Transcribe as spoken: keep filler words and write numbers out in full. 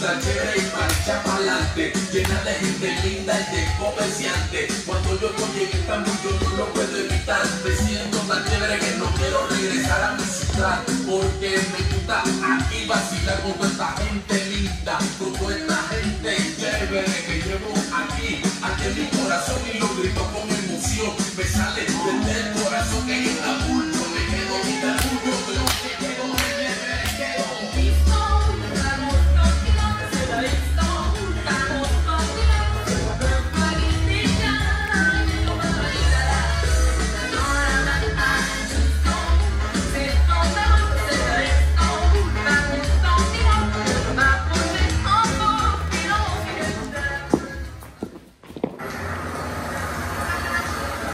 extranjera y marcha pa'lante, llena de gente linda y de comerciantes. Cuando yo estoy en esta mundo no lo puedo evitar, me siento tan chévere que no quiero regresar a mi ciudad, porque me gusta aquí vacilar con toda esta gente linda, con toda esta gente chévere que llevo aquí, aquí en mi corazón.